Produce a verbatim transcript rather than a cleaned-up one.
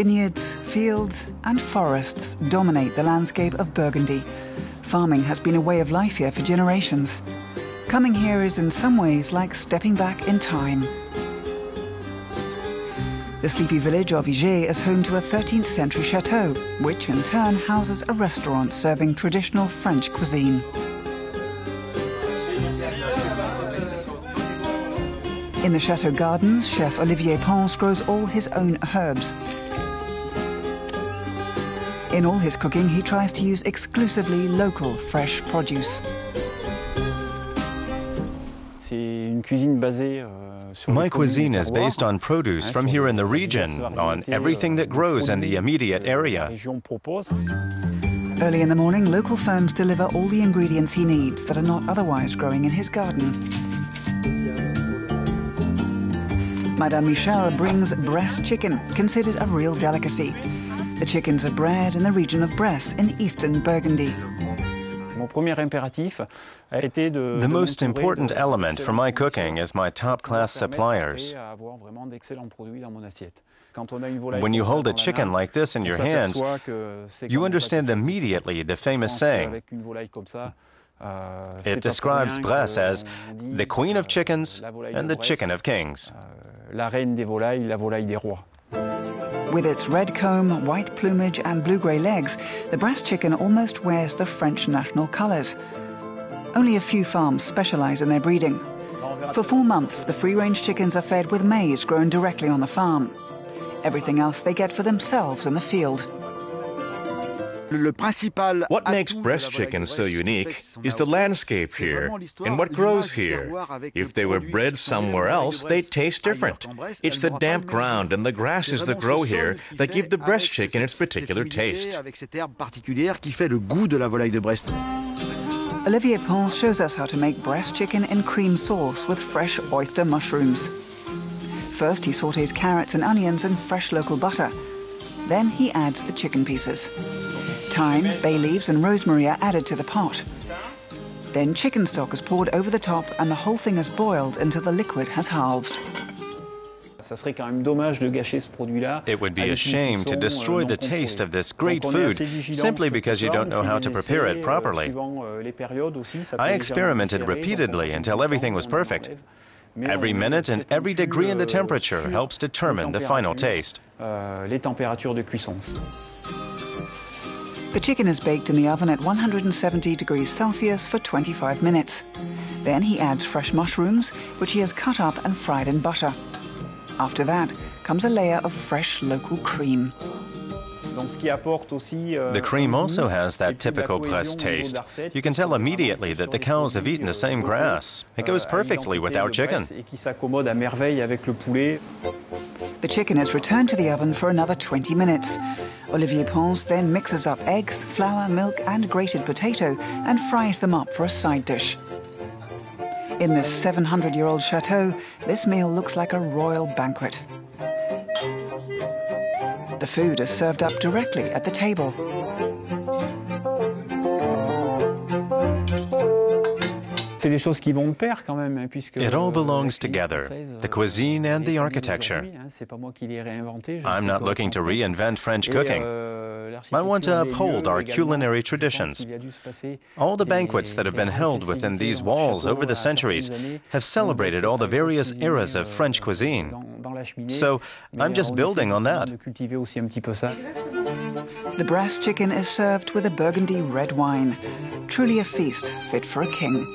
Vineyards, fields and forests dominate the landscape of Burgundy. Farming has been a way of life here for generations. Coming here is in some ways like stepping back in time. The sleepy village of Igé is home to a thirteenth century chateau, which in turn houses a restaurant serving traditional French cuisine. In the chateau gardens, chef Olivier Pons grows all his own herbs. In all his cooking, he tries to use exclusively local fresh produce. My cuisine is based on produce from here in the region, on everything that grows in the immediate area. Early in the morning, local firms deliver all the ingredients he needs that are not otherwise growing in his garden. Madame Michel brings Bresse chicken, considered a real delicacy. The chickens are bred in the region of Bresse in eastern Burgundy. The most important element for my cooking is my top-class suppliers. When you hold a chicken like this in your hands, you understand immediately the famous saying. It describes Bresse as the queen of chickens and the chicken of kings. With its red comb, white plumage and blue-grey legs, the Bresse chicken almost wears the French national colours. Only a few farms specialise in their breeding. For four months, the free-range chickens are fed with maize grown directly on the farm. Everything else they get for themselves in the field. What makes Bresse chicken so unique is the landscape here and what grows here. If they were bred somewhere else, they taste different. It's the damp ground and the grasses that grow here that give the Bresse chicken its particular taste. Olivier Pons shows us how to make Bresse chicken in cream sauce with fresh oyster mushrooms. First, he sautés carrots and onions in fresh local butter. Then he adds the chicken pieces. Thyme, bay leaves and rosemary are added to the pot. Then chicken stock is poured over the top and the whole thing is boiled until the liquid has halved. It would be a shame to destroy the taste of this great food simply because you don't know how to prepare it properly. I experimented repeatedly until everything was perfect. Every minute and every degree in the temperature helps determine the final taste. The chicken is baked in the oven at one hundred seventy degrees Celsius for twenty-five minutes. Then he adds fresh mushrooms, which he has cut up and fried in butter. After that comes a layer of fresh local cream. The cream also has that typical Bresse taste. You can tell immediately that the cows have eaten the same grass. It goes perfectly with our chicken. The chicken is returned to the oven for another twenty minutes. Olivier Pons then mixes up eggs, flour, milk and grated potato and fries them up for a side dish. In this seven hundred year old chateau, this meal looks like a royal banquet. The food is served up directly at the table. It all belongs together, the cuisine and the architecture. I'm not looking to reinvent French cooking. I want to uphold our culinary traditions. All the banquets that have been held within these walls over the centuries have celebrated all the various eras of French cuisine. So I'm just building on that. The Bresse chicken is served with a Burgundy red wine. Truly a feast fit for a king.